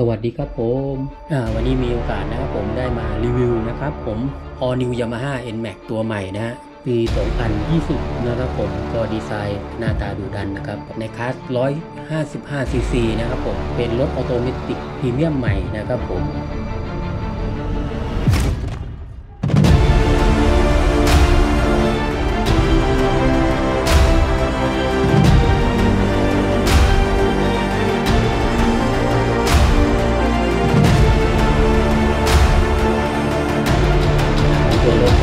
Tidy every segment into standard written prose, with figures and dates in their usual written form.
สวัสดีครับผมวันนี้มีโอกาสนะครับผมได้มารีวิวนะครับผม New Yamaha N-Max ตัวใหม่นะฮะปี2020นะครับผมก็ดีไซน์หน้าตาดูดันนะครับในคลาส 155cc นะครับผมเป็นรถออโตเมติกพรีเมียมใหม่นะครับผม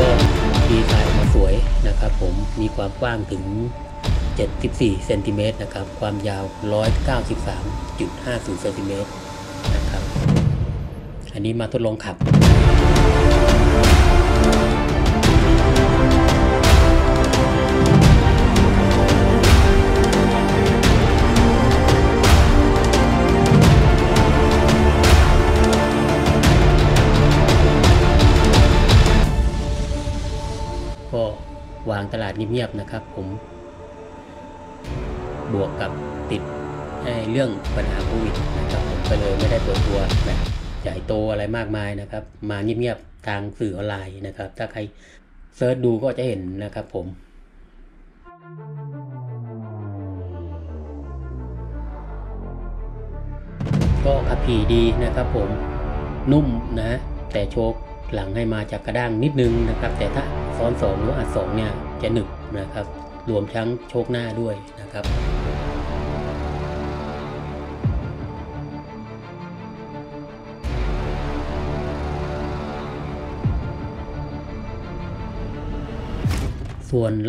ก็ดีไซน์มาสวยนะครับผมมีความกว้างถึง74เซนติเมตรนะครับความยาว 193.50 เซนติเมตรนะครับอันนี้มาทดลองขับก็วางตลาดเงียบๆนะครับผมบวกกับติดเรื่องปัญหาโควิดนะครับผมก็เลยไม่ได้เปิดตัวแบบใหญ่โตอะไรมากมายนะครับมาเงียบๆทางสื่อออนไลน์นะครับถ้าใครเซิร์ชดูก็จะเห็นนะครับผมก็ขับขี่ดีนะครับผมนุ่มนะแต่โชคหลังให้มาจากกระด้างนิดนึงนะครับแต่ถ้าซ้อน2หรืออัด2เนี่ยจะหนึบนะครับรวมทั้งโชคหน้าด้วยนะครับส่วน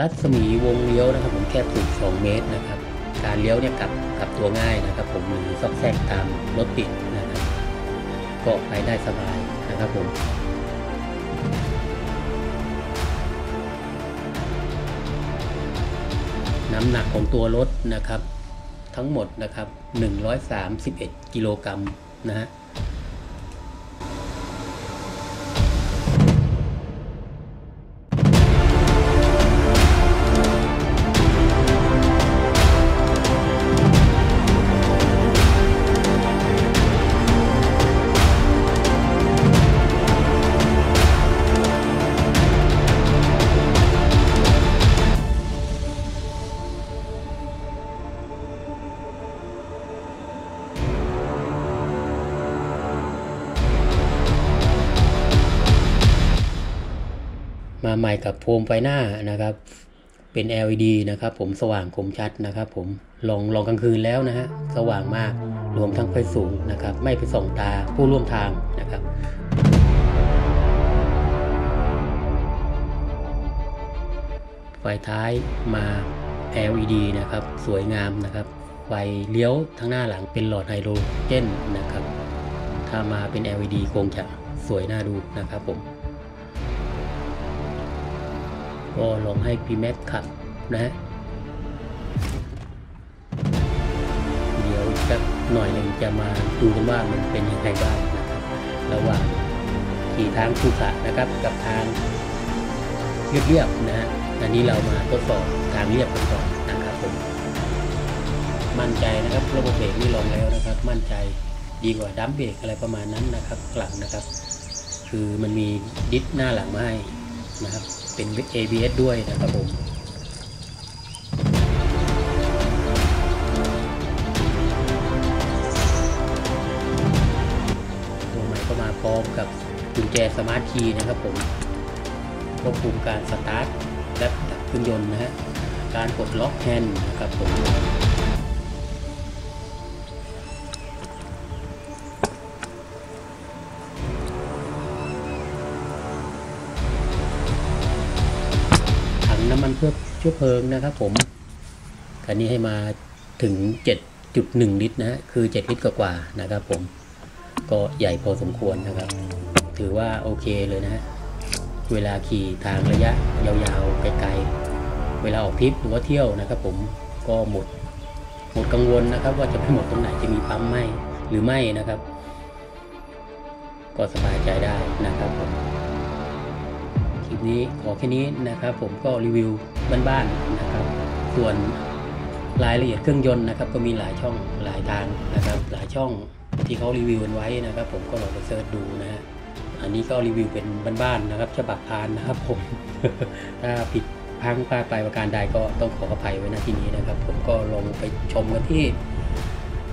รัศมีวงเลี้ยวนะครับผมแคบสุด2เมตรนะครับการเลี้ยวเนี่ยกลับตัวง่ายนะครับผมหรือซอกแซกตามรถติดนะครับก็ไปได้สบายนะครับผมน้ำหนักของตัวรถนะครับทั้งหมดนะครับ131กิโลกรัมนะฮะมาใหม่กับโคมไฟหน้านะครับเป็น LED นะครับผมสว่างคมชัดนะครับผมลองกลางคืนแล้วนะฮะสว่างมากรวมทั้งไฟสูงนะครับไม่ไปส่องตาผู้ร่วมทางนะครับไฟท้ายมา LED นะครับสวยงามนะครับไฟเลี้ยวทั้งหน้าหลังเป็นหลอดไฮโดรเจนนะครับถ้ามาเป็น LED คงจะสวยน่าดูนะครับผมก็ลองให้พี่แม็กขับนะฮะเดี๋ยวสักหน่อยหนึ่งจะมาดูกันว่ามันเป็นยังไงบ้างนะครับระหว่างขี่ทางคูสะนะครับกับทางเรียบๆนะฮะอันนี้เรามาทดสอบทางเรียบกันก่อนนะครับผมมั่นใจนะครับระบบเบรกนี่ลองแล้วนะครับมั่นใจดีกว่าดัมเบรกอะไรประมาณนั้นนะครับหลังนะครับคือมันมีดิสหน้าหลังให้นะครับเป็น ABS ด้วยนะครับผมตัวใหม่ก็มาพร้อมกับกุญแจสมาร์ทคีย์นะครับผมควบคุมการสตาร์ทและดับเครื่องยนต์นะฮะการกดล็อกแฮนด์นะครับผมน้ำมันเพื่อเชื้อเพลิงนะครับผมคันนี้ให้มาถึง 7.1 ลิตรนะฮะคือ7ลิตรกว่าๆนะครับผมก็ใหญ่พอสมควรนะครับถือว่าโอเคเลยนะฮะเวลาขี่ทางระยะยาวๆไกลๆเวลาออกทริปหรือว่าเที่ยวนะครับผมก็หมดกังวลนะครับว่าจะไปหมดตรงไหนจะมีปั๊มไหมหรือไม่นะครับก็สบายใจได้นะครับผมคลิปนี้ขอแค่นี้นะครับผมก็รีวิวบ้านๆนะครับส่วนรายละเอียดเครื่องยนต์นะครับก็มีหลายช่องหลายทางนะครับหลายช่อง ที่เขารีวิวกันไว้นะครับผมก็ลองไปเสิร์ชดูนะฮะอันนี้ก็รีวิวเป็นบ้านๆนะครับฉบับพานนะครับผมถ้าผิดพลาดไปประการใดก็ต้องขออภัยไว้ณที่นี้นะครับผมก็ลองไปชมกันที่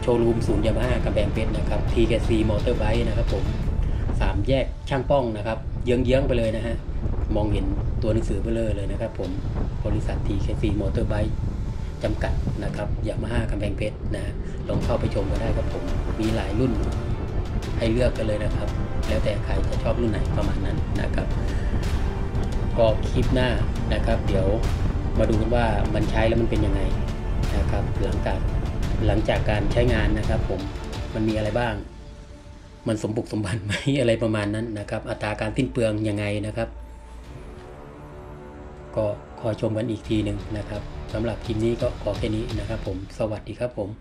โชว์รูมศูนย์ยามาฮ่ากำแพงเพชรนะครับ TKC Motorbike นะครับผม3แยกช่างป้องนะครับเยื้องๆไปเลยนะฮะมองเห็นตัวหนังสือเบลอเลยนะครับผมบริษัท TKC Motorbike จำกัดนะครับยามาฮ่ากำแพงเพชรนะลองเข้าไปชมกันได้ครับผมมีหลายรุ่นให้เลือกกันเลยนะครับแล้วแต่ใครจะชอบรุ่นไหนประมาณนั้นนะครับก็คลิปหน้านะครับเดี๋ยวมาดูกันว่ามันใช้แล้วมันเป็นยังไงนะครับหลังจากการใช้งานนะครับผมมันมีอะไรบ้างมันสมบุกสมบันไหมอะไรประมาณนั้นนะครับอัตราการสิ้นเปลืองยังไงนะครับก็คอยชมกันอีกทีหนึ่งนะครับสำหรับคลิปนี้ก็ขอแค่นี้นะครับผมสวัสดีครับผม